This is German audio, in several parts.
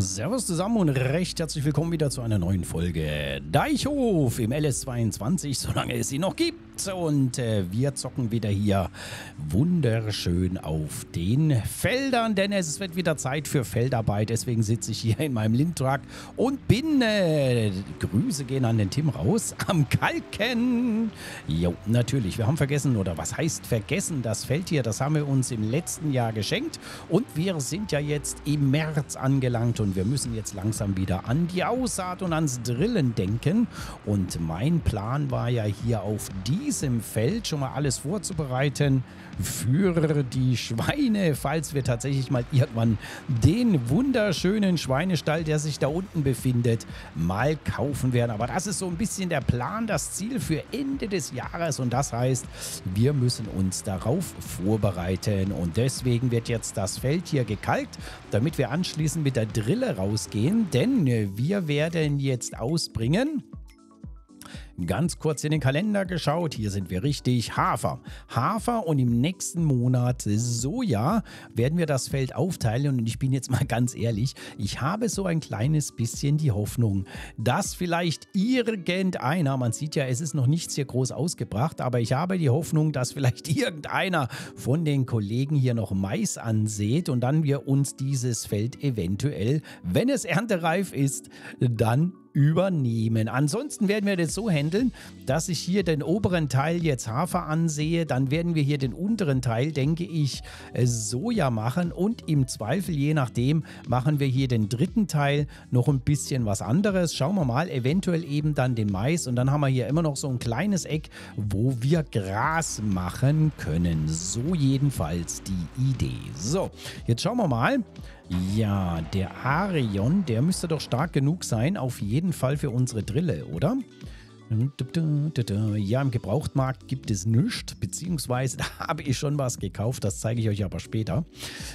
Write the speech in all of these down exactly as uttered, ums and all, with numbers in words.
Servus zusammen und recht herzlich willkommen wieder zu einer neuen Folge Deichhof im L S zweiundzwanzig, solange es ihn noch gibt. Und äh, wir zocken wieder hier wunderschön auf den Feldern, denn es wird wieder Zeit für Feldarbeit. Deswegen sitze ich hier in meinem Lindtrack und bin, äh, Grüße gehen an den Tim raus, am Kalken. Jo, natürlich, wir haben vergessen, oder was heißt vergessen, das Feld hier, das haben wir uns im letzten Jahr geschenkt. Und wir sind ja jetzt im März angelangt und wir müssen jetzt langsam wieder an die Aussaat und ans Drillen denken. Und mein Plan war ja hier auf diesem Feld schon mal alles vorzubereiten für die Schweine, falls wir tatsächlich mal irgendwann den wunderschönen Schweinestall, der sich da unten befindet, mal kaufen werden. Aber das ist so ein bisschen der Plan, das Ziel für Ende des Jahres, und das heißt, wir müssen uns darauf vorbereiten. Und deswegen wird jetzt das Feld hier gekalkt, damit wir anschließend mit der Drillung rausgehen, denn wir werden jetzt ausbringen. Ganz kurz in den Kalender geschaut, hier sind wir richtig, Hafer. Hafer und im nächsten Monat Soja werden wir das Feld aufteilen, und ich bin jetzt mal ganz ehrlich, ich habe so ein kleines bisschen die Hoffnung, dass vielleicht irgendeiner, man sieht ja, es ist noch nichts hier groß ausgebracht, aber ich habe die Hoffnung, dass vielleicht irgendeiner von den Kollegen hier noch Mais ansät und dann wir uns dieses Feld eventuell, wenn es erntereif ist, dann übernehmen. Ansonsten werden wir das so handeln, dass ich hier den oberen Teil jetzt Hafer ansehe, dann werden wir hier den unteren Teil, denke ich, Soja machen, und im Zweifel, je nachdem, machen wir hier den dritten Teil noch ein bisschen was anderes. Schauen wir mal, eventuell eben dann den Mais, und dann haben wir hier immer noch so ein kleines Eck, wo wir Gras machen können. So jedenfalls die Idee. So, jetzt schauen wir mal. Ja, der Arion, der müsste doch stark genug sein, auf jeden Fall für unsere Drille, oder? Ja, im Gebrauchtmarkt gibt es nichts, beziehungsweise da habe ich schon was gekauft, das zeige ich euch aber später.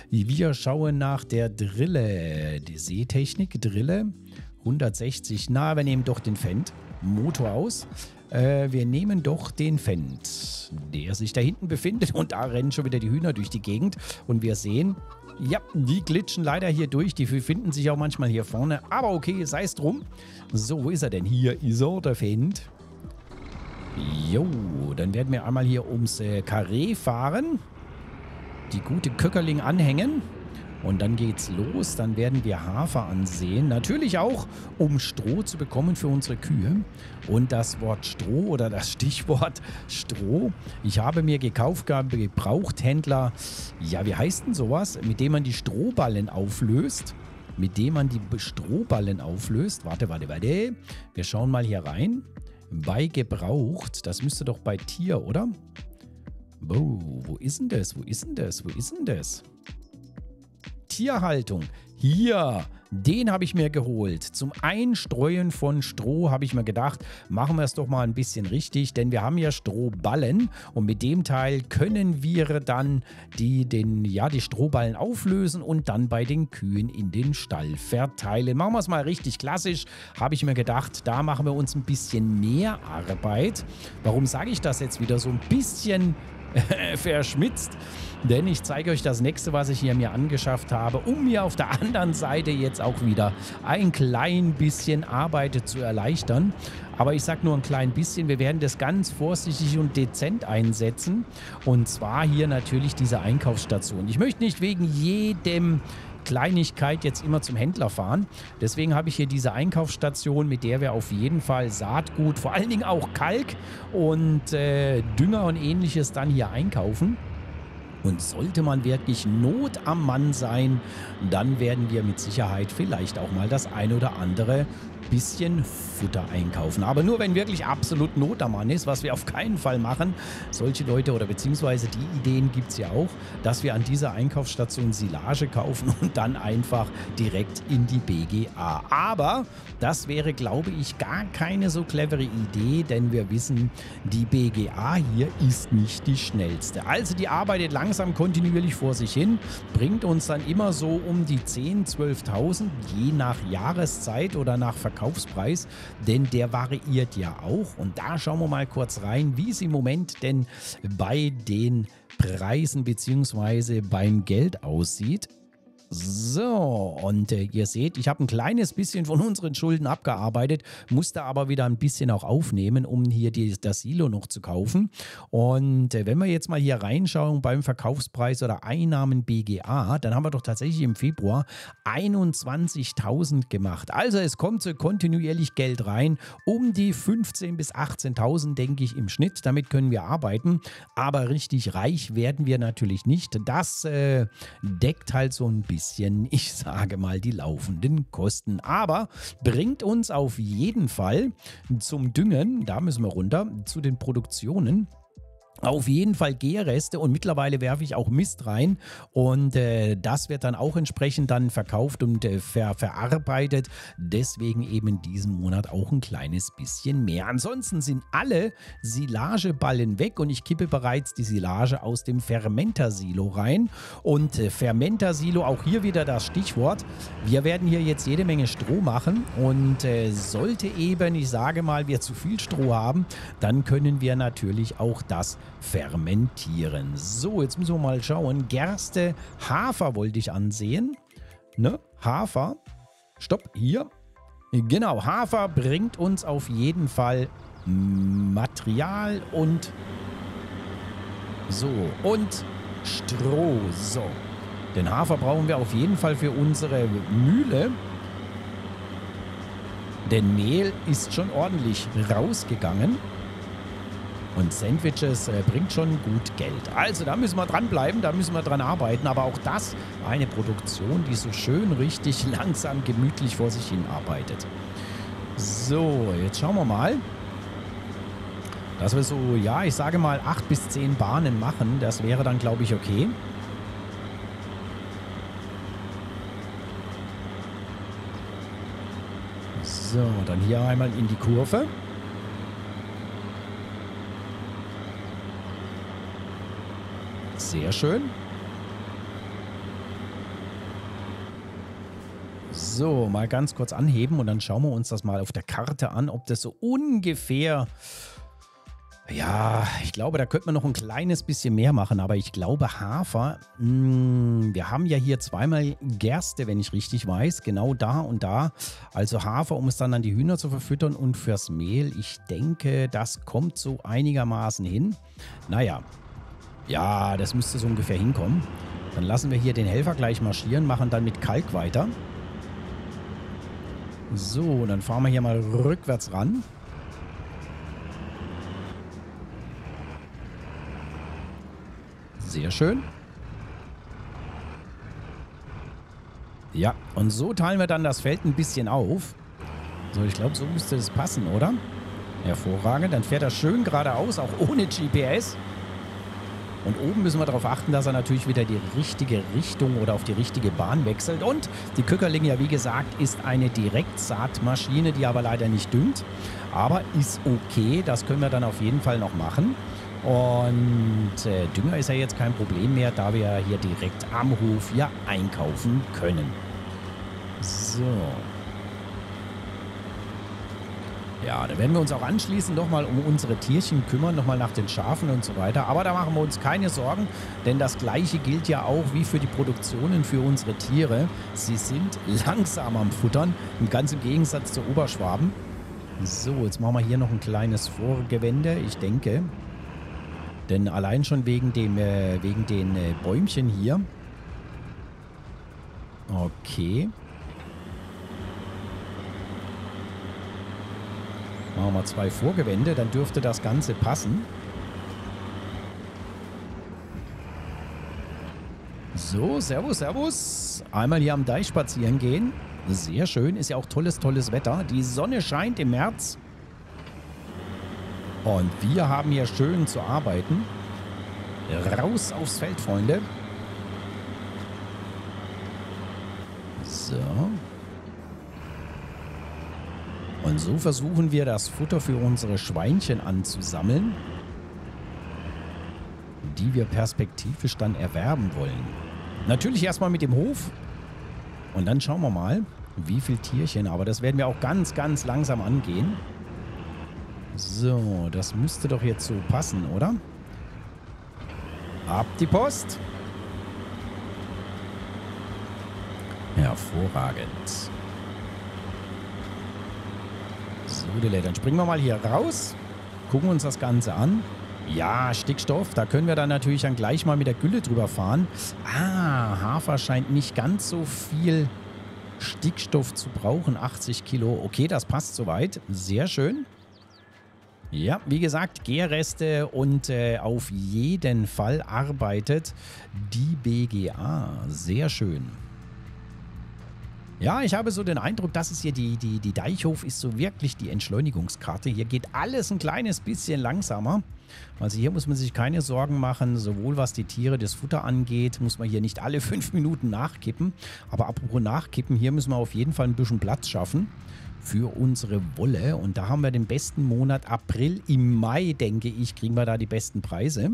Wir schauen nach der Drille, die Seetechnik, Drille, hundertsechzig, na, wir nehmen doch den Fendt, Motor aus. Äh, wir nehmen doch den Fendt, der sich da hinten befindet, und da rennen schon wieder die Hühner durch die Gegend und wir sehen, ja, die glitschen leider hier durch, die finden sich auch manchmal hier vorne, aber okay, sei es drum. So, wo ist er denn? Hier ist er, der Fendt. Jo, dann werden wir einmal hier ums äh, Karree fahren, die gute Köckerling anhängen. Und dann geht's los, dann werden wir Hafer ansehen. Natürlich auch, um Stroh zu bekommen für unsere Kühe. Und das Wort Stroh oder das Stichwort Stroh. Ich habe mir gekauft, Gebrauchthändler, ja, wie heißt denn sowas? Mit dem man die Strohballen auflöst. Mit dem man die Strohballen auflöst. Warte, warte, warte. Wir schauen mal hier rein. Bei Gebraucht, das müsste doch bei Tier, oder? Boah, wo ist denn das? Wo ist denn das? Wo ist denn das? Tierhaltung. Hier, den habe ich mir geholt. Zum Einstreuen von Stroh habe ich mir gedacht, machen wir es doch mal ein bisschen richtig, denn wir haben ja Strohballen und mit dem Teil können wir dann die, den, ja, die Strohballen auflösen und dann bei den Kühen in den Stall verteilen. Machen wir es mal richtig klassisch, habe ich mir gedacht, da machen wir uns ein bisschen mehr Arbeit. Warum sage ich das jetzt wieder so ein bisschen verschmitzt? Denn ich zeige euch das nächste, was ich hier mir angeschafft habe, um mir auf der anderen Seite jetzt auch wieder ein klein bisschen Arbeit zu erleichtern. Aber ich sage nur ein klein bisschen, wir werden das ganz vorsichtig und dezent einsetzen. Und zwar hier natürlich diese Einkaufsstation. Ich möchte nicht wegen jedem Kleinigkeit jetzt immer zum Händler fahren. Deswegen habe ich hier diese Einkaufsstation, mit der wir auf jeden Fall Saatgut, vor allen Dingen auch Kalk und äh, Dünger und ähnliches dann hier einkaufen. Und sollte man wirklich Not am Mann sein, dann werden wir mit Sicherheit vielleicht auch mal das ein oder andere bisschen Futter einkaufen. Aber nur, wenn wirklich absolut Not am Mann ist, was wir auf keinen Fall machen. Solche Leute oder beziehungsweise die Ideen gibt es ja auch, dass wir an dieser Einkaufsstation Silage kaufen und dann einfach direkt in die B G A. Aber das wäre, glaube ich, gar keine so clevere Idee, denn wir wissen, die B G A hier ist nicht die schnellste. Also die arbeitet langsam kontinuierlich vor sich hin, bringt uns dann immer so um die zehntausend, zwölftausend, je nach Jahreszeit oder nach Verkaufspreis. Verkaufspreis, denn der variiert ja auch. Und da schauen wir mal kurz rein, wie es im Moment denn bei den Preisen bzw. beim Geld aussieht. So, und äh, ihr seht, ich habe ein kleines bisschen von unseren Schulden abgearbeitet, musste aber wieder ein bisschen auch aufnehmen, um hier die, das Silo noch zu kaufen. Und äh, wenn wir jetzt mal hier reinschauen beim Verkaufspreis oder Einnahmen B G A, dann haben wir doch tatsächlich im Februar einundzwanzigtausend gemacht. Also es kommt so kontinuierlich Geld rein, um die fünfzehntausend bis achtzehntausend, denke ich, im Schnitt. Damit können wir arbeiten, aber richtig reich werden wir natürlich nicht. Das äh, deckt halt so ein bisschen, ich sage mal, die laufenden Kosten. Aber bringt uns auf jeden Fall zum Düngen, da müssen wir runter, zu den Produktionen. Auf jeden Fall Gärreste und mittlerweile werfe ich auch Mist rein und äh, das wird dann auch entsprechend dann verkauft und äh, ver verarbeitet. Deswegen eben in diesem Monat auch ein kleines bisschen mehr. Ansonsten sind alle Silageballen weg und ich kippe bereits die Silage aus dem Fermentersilo rein. Und äh, Fermentersilo, auch hier wieder das Stichwort. Wir werden hier jetzt jede Menge Stroh machen und äh, sollte eben, ich sage mal, wir zu viel Stroh haben, dann können wir natürlich auch das fermentieren. So, jetzt müssen wir mal schauen. Gerste, Hafer wollte ich ansehen. Ne? Hafer. Stopp, hier. Genau, Hafer bringt uns auf jeden Fall Material und so, und Stroh. So, den Hafer brauchen wir auf jeden Fall für unsere Mühle. Denn Mehl ist schon ordentlich rausgegangen. Und Sandwiches äh, bringt schon gut Geld. Also da müssen wir dranbleiben, da müssen wir dran arbeiten. Aber auch das war eine Produktion, die so schön richtig langsam, gemütlich vor sich hin arbeitet. So, jetzt schauen wir mal. Dass wir so, ja, ich sage mal acht bis zehn Bahnen machen, das wäre dann, glaube ich, okay. So, dann hier einmal in die Kurve. Sehr schön. So, mal ganz kurz anheben und dann schauen wir uns das mal auf der Karte an, ob das so ungefähr... Ja, ich glaube, da könnte man noch ein kleines bisschen mehr machen, aber ich glaube Hafer, mh, wir haben ja hier zweimal Gerste, wenn ich richtig weiß, genau da und da. Also Hafer, um es dann an die Hühner zu verfüttern und fürs Mehl. Ich denke, das kommt so einigermaßen hin. Naja. Ja, das müsste so ungefähr hinkommen. Dann lassen wir hier den Helfer gleich marschieren, machen dann mit Kalk weiter. So, dann fahren wir hier mal rückwärts ran. Sehr schön. Ja, und so teilen wir dann das Feld ein bisschen auf. So, ich glaube, so müsste das passen, oder? Hervorragend. Dann fährt er schön geradeaus, auch ohne G P S. Und oben müssen wir darauf achten, dass er natürlich wieder die richtige Richtung oder auf die richtige Bahn wechselt. Und die Köckerling, ja wie gesagt, ist eine Direktsaatmaschine, die aber leider nicht düngt. Aber ist okay, das können wir dann auf jeden Fall noch machen. Und äh, Dünger ist ja jetzt kein Problem mehr, da wir hier direkt am Hof ja einkaufen können. So. Ja, da werden wir uns auch anschließend nochmal um unsere Tierchen kümmern, nochmal nach den Schafen und so weiter. Aber da machen wir uns keine Sorgen, denn das Gleiche gilt ja auch wie für die Produktionen für unsere Tiere. Sie sind langsam am Futtern, ganz im Gegensatz zu Oberschwaben. So, jetzt machen wir hier noch ein kleines Vorgewende, ich denke. Denn allein schon wegen, dem, äh, wegen den äh, Bäumchen hier. Okay. Machen wir zwei Vorgewände, dann dürfte das Ganze passen. So, servus, servus. Einmal hier am Deich spazieren gehen. Sehr schön, ist ja auch tolles, tolles Wetter. Die Sonne scheint im März. Und wir haben hier schön zu arbeiten. Raus aufs Feld, Freunde. So. Und so versuchen wir, das Futter für unsere Schweinchen anzusammeln, die wir perspektivisch dann erwerben wollen. Natürlich erstmal mit dem Hof und dann schauen wir mal, wie viel Tierchen. Aber das werden wir auch ganz, ganz langsam angehen. So, das müsste doch jetzt so passen, oder? Ab die Post! Hervorragend. So, dann springen wir mal hier raus. Gucken uns das Ganze an. Ja, Stickstoff. Da können wir dann natürlich dann gleich mal mit der Gülle drüber fahren. Ah, Hafer scheint nicht ganz so viel Stickstoff zu brauchen. achtzig Kilo. Okay, das passt soweit. Sehr schön. Ja, wie gesagt, Gärreste und äh, auf jeden Fall arbeitet die B G A. Sehr schön. Ja, ich habe so den Eindruck, das ist hier die, die, die Deichhof ist so wirklich die Entschleunigungskarte. Hier geht alles ein kleines bisschen langsamer. Also hier muss man sich keine Sorgen machen, sowohl was die Tiere, das Futter angeht, muss man hier nicht alle fünf Minuten nachkippen. Aber apropos nachkippen, hier müssen wir auf jeden Fall ein bisschen Platz schaffen für unsere Wolle. Und da haben wir den besten Monat April. Im Mai, denke ich, kriegen wir da die besten Preise.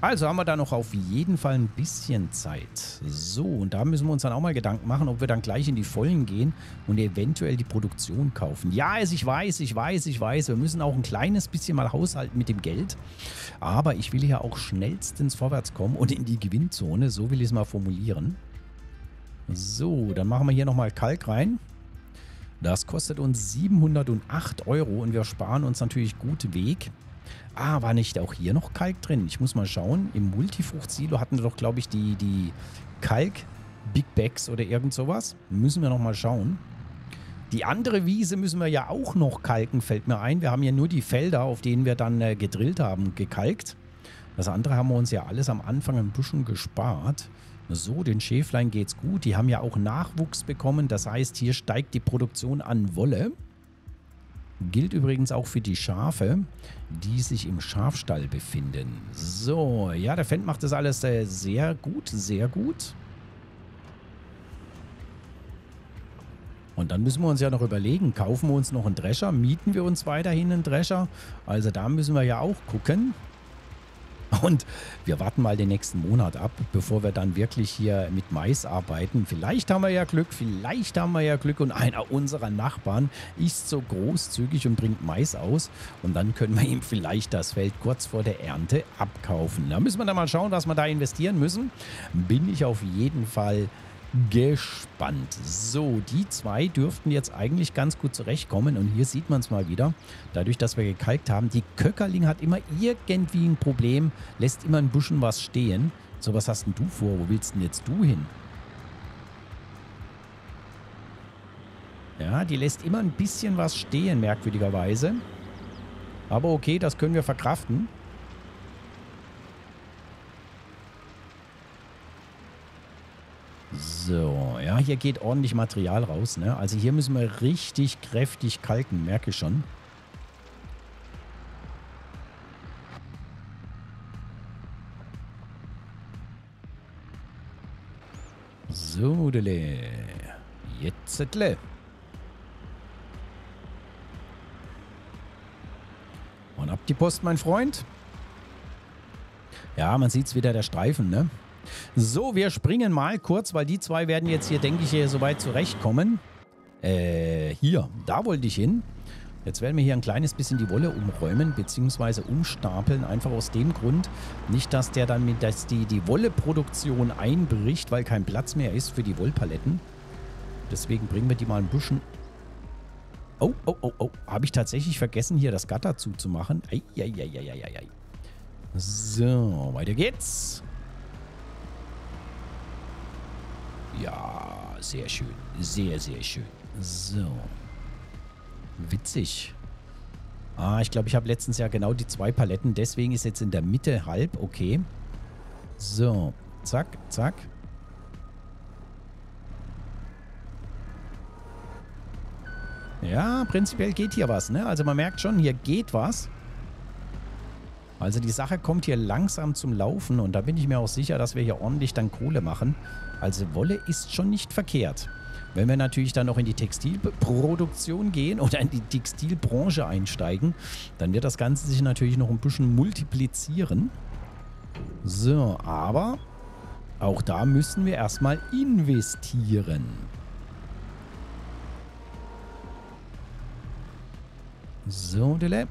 Also haben wir da noch auf jeden Fall ein bisschen Zeit. So, und da müssen wir uns dann auch mal Gedanken machen, ob wir dann gleich in die Vollen gehen und eventuell die Produktion kaufen. Ja, ich weiß, ich weiß, ich weiß. Wir müssen auch ein kleines bisschen mal haushalten mit dem Geld. Aber ich will ja auch schnellstens vorwärts kommen und in die Gewinnzone. So will ich es mal formulieren. So, dann machen wir hier nochmal Kalk rein. Das kostet uns siebenhundertacht Euro und wir sparen uns natürlich gut Weg. Ah, war nicht auch hier noch Kalk drin? Ich muss mal schauen. Im Multifruchtsilo hatten wir doch, glaube ich, die, die Kalk-Big Bags oder irgend sowas. Müssen wir noch mal schauen. Die andere Wiese müssen wir ja auch noch kalken, fällt mir ein. Wir haben ja nur die Felder, auf denen wir dann äh, gedrillt haben, gekalkt. Das andere haben wir uns ja alles am Anfang ein bisschen gespart. So, den Schäflein geht's gut. Die haben ja auch Nachwuchs bekommen. Das heißt, hier steigt die Produktion an Wolle. Gilt übrigens auch für die Schafe, die sich im Schafstall befinden. So, ja, der Fendt macht das alles äh, sehr gut, sehr gut. Und dann müssen wir uns ja noch überlegen, kaufen wir uns noch einen Drescher? Mieten wir uns weiterhin einen Drescher? Also da müssen wir ja auch gucken. Und wir warten mal den nächsten Monat ab, bevor wir dann wirklich hier mit Mais arbeiten. Vielleicht haben wir ja Glück, vielleicht haben wir ja Glück und einer unserer Nachbarn ist so großzügig und bringt Mais aus. Und dann können wir ihm vielleicht das Feld kurz vor der Ernte abkaufen. Da müssen wir dann mal schauen, was wir da investieren müssen. Bin ich auf jeden Fall gespannt. So, die zwei dürften jetzt eigentlich ganz gut zurechtkommen und hier sieht man es mal wieder, dadurch, dass wir gekalkt haben. Die Köckerling hat immer irgendwie ein Problem, lässt immer ein bisschen was stehen. So, was hast denn du vor? Wo willst denn jetzt du hin? Ja, die lässt immer ein bisschen was stehen, merkwürdigerweise. Aber okay, das können wir verkraften. So, ja, hier geht ordentlich Material raus, ne? Also hier müssen wir richtig kräftig kalken, merke ich schon. So, dele. Jetzt, dele. Und ab die Post, mein Freund. Ja, man sieht's wieder, der Streifen, ne? So, wir springen mal kurz, weil die zwei werden jetzt hier, denke ich, hier soweit zurechtkommen. Äh, hier, da wollte ich hin. Jetzt werden wir hier ein kleines bisschen die Wolle umräumen, beziehungsweise umstapeln. Einfach aus dem Grund, nicht, dass der dann mit, dass die, die Wolleproduktion einbricht, weil kein Platz mehr ist für die Wollpaletten. Deswegen bringen wir die mal ein bisschen... Oh, oh, oh, oh. Habe ich tatsächlich vergessen, hier das Gatter zuzumachen. Ei, ei, ei, ei, ei, ei. So, weiter geht's. Ja, sehr schön. Sehr, sehr schön. So. Witzig. Ah, ich glaube, ich habe letztens ja genau die zwei Paletten. Deswegen ist jetzt in der Mitte halb. Okay. So. Zack, zack. Ja, prinzipiell geht hier was, ne? Also man merkt schon, hier geht was. Also die Sache kommt hier langsam zum Laufen. Und da bin ich mir auch sicher, dass wir hier ordentlich dann Kohle machen. Also Wolle ist schon nicht verkehrt. Wenn wir natürlich dann noch in die Textilproduktion gehen oder in die Textilbranche einsteigen, dann wird das Ganze sich natürlich noch ein bisschen multiplizieren. So, aber auch da müssen wir erstmal investieren. So, Dele.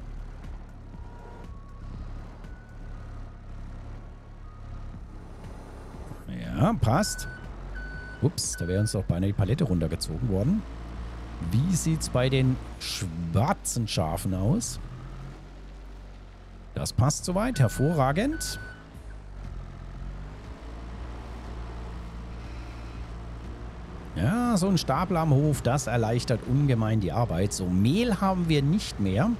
Ja, passt. Ups, da wäre uns doch beinahe die Palette runtergezogen worden. Wie sieht es bei den schwarzen Schafen aus? Das passt soweit. Hervorragend. Ja, so ein Stapel am Hof, das erleichtert ungemein die Arbeit. So, Mehl haben wir nicht mehr.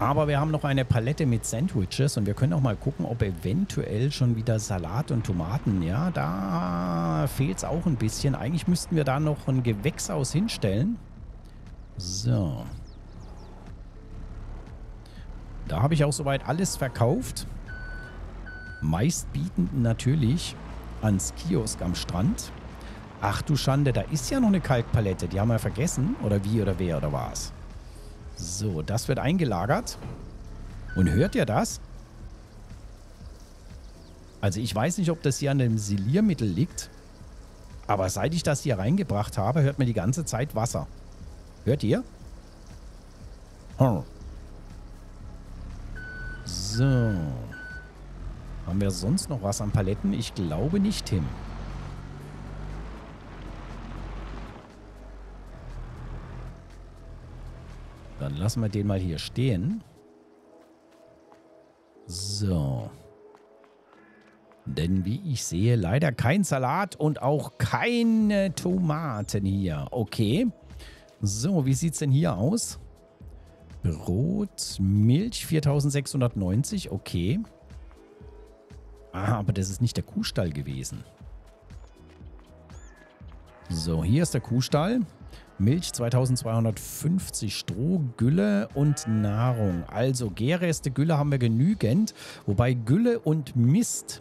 Aber wir haben noch eine Palette mit Sandwiches und wir können auch mal gucken, ob eventuell schon wieder Salat und Tomaten, ja, da fehlt es auch ein bisschen. Eigentlich müssten wir da noch ein Gewächshaus hinstellen. So. Da habe ich auch soweit alles verkauft. Meistbietend natürlich ans Kiosk am Strand. Ach du Schande, da ist ja noch eine Kalkpalette. Die haben wir vergessen. Oder wie oder wer oder was? So, das wird eingelagert. Und hört ihr das? Also ich weiß nicht, ob das hier an dem Siliermittel liegt. Aber seit ich das hier reingebracht habe, hört man die ganze Zeit Wasser. Hört ihr? Hm. So. Haben wir sonst noch was an Paletten? Ich glaube nicht, Tim. Dann lassen wir den mal hier stehen. So. Denn wie ich sehe, leider kein Salat und auch keine Tomaten hier. Okay. So, wie sieht es denn hier aus? Brot, Milch, viertausendsechshundertneunzig. Okay. Ah, aber das ist nicht der Kuhstall gewesen. So, hier ist der Kuhstall. Milch zweitausendzweihundertfünfzig, Stroh, Gülle und Nahrung. Also Gärreste, Gülle haben wir genügend. Wobei Gülle und Mist,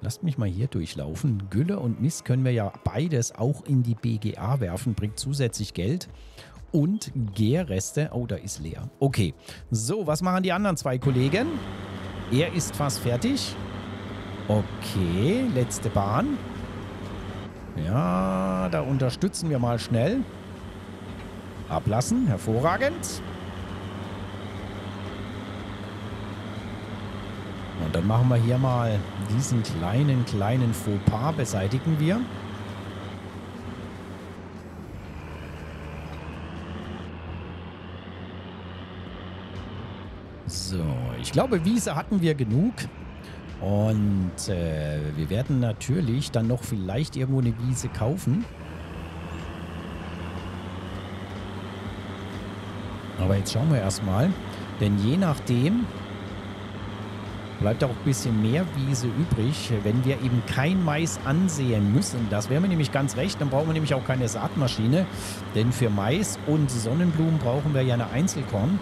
lasst mich mal hier durchlaufen. Gülle und Mist können wir ja beides auch in die B G A werfen, bringt zusätzlich Geld. Und Gärreste, oh, da ist leer. Okay, so, was machen die anderen zwei Kollegen? Er ist fast fertig. Okay, letzte Bahn. Ja, da unterstützen wir mal schnell. Ablassen, hervorragend. Und dann machen wir hier mal diesen kleinen, kleinen Fauxpas, beseitigen wir. So, ich glaube, Wiese hatten wir genug. Und äh, wir werden natürlich dann noch vielleicht irgendwo eine Wiese kaufen. Aber jetzt schauen wir erstmal. Denn je nachdem bleibt auch ein bisschen mehr Wiese übrig, wenn wir eben kein Mais ansehen müssen. Das wäre mir nämlich ganz recht. Dann brauchen wir nämlich auch keine Saatmaschine. Denn für Mais und Sonnenblumen brauchen wir ja eine Einzelkorn.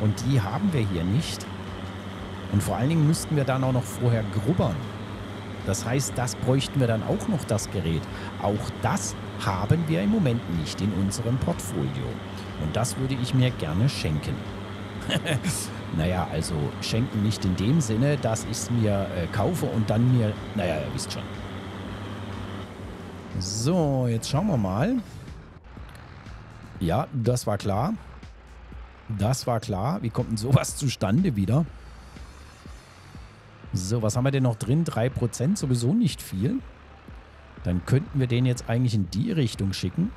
Und die haben wir hier nicht. Und vor allen Dingen müssten wir dann auch noch vorher grubbern. Das heißt, das bräuchten wir dann auch noch, das Gerät. Auch das haben wir im Moment nicht in unserem Portfolio. Und das würde ich mir gerne schenken. Naja, also schenken nicht in dem Sinne, dass ich es mir äh, kaufe und dann mir... Naja, ihr wisst schon. So, jetzt schauen wir mal. Ja, das war klar. Das war klar. Wie kommt denn sowas zustande wieder? So, was haben wir denn noch drin? drei Prozent, sowieso nicht viel. Dann könnten wir den jetzt eigentlich in die Richtung schicken.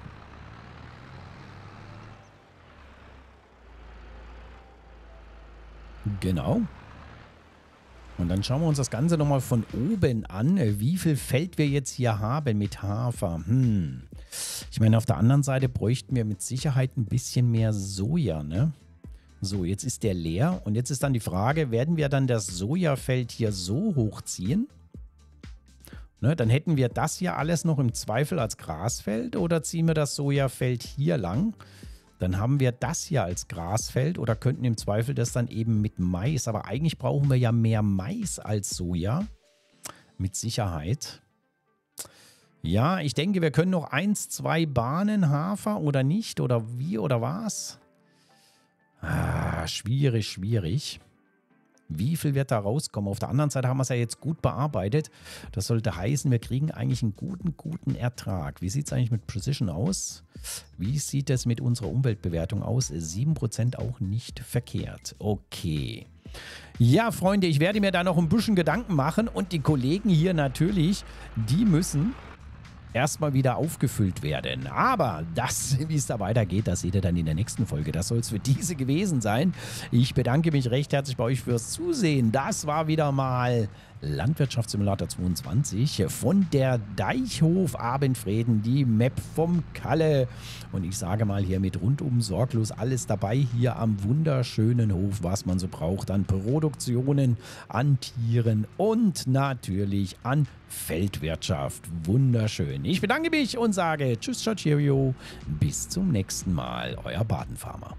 Genau. Und dann schauen wir uns das Ganze nochmal von oben an, wie viel Feld wir jetzt hier haben mit Hafer. Hm. Ich meine, auf der anderen Seite bräuchten wir mit Sicherheit ein bisschen mehr Soja, ne? So, jetzt ist der leer und jetzt ist dann die Frage, werden wir dann das Sojafeld hier so hochziehen? Ne, dann hätten wir das hier alles noch im Zweifel als Grasfeld oder ziehen wir das Sojafeld hier lang? Dann haben wir das hier als Grasfeld oder könnten im Zweifel das dann eben mit Mais. Aber eigentlich brauchen wir ja mehr Mais als Soja, mit Sicherheit. Ja, ich denke, wir können noch eins, zwei Bahnen Hafer oder nicht oder wie oder was? Ah, schwierig, schwierig. Wie viel wird da rauskommen? Auf der anderen Seite haben wir es ja jetzt gut bearbeitet. Das sollte heißen, wir kriegen eigentlich einen guten, guten Ertrag. Wie sieht es eigentlich mit Precision aus? Wie sieht es mit unserer Umweltbewertung aus? sieben Prozent auch nicht verkehrt. Okay. Ja, Freunde, ich werde mir da noch ein bisschen Gedanken machen und die Kollegen hier natürlich, die müssen erstmal wieder aufgefüllt werden. Aber das, wie es da weitergeht, das seht ihr dann in der nächsten Folge. Das soll es für diese gewesen sein. Ich bedanke mich recht herzlich bei euch fürs Zusehen. Das war wieder mal Landwirtschaftssimulator zweiundzwanzig von der Deichhof Abendfreden, die Map vom Kalle. Und ich sage mal hiermit rundum sorglos alles dabei hier am wunderschönen Hof, was man so braucht an Produktionen, an Tieren und natürlich an Feldwirtschaft. Wunderschön. Ich bedanke mich und sage Tschüss, Ciao, Cheerio. Bis zum nächsten Mal. Euer Baden-Farmer.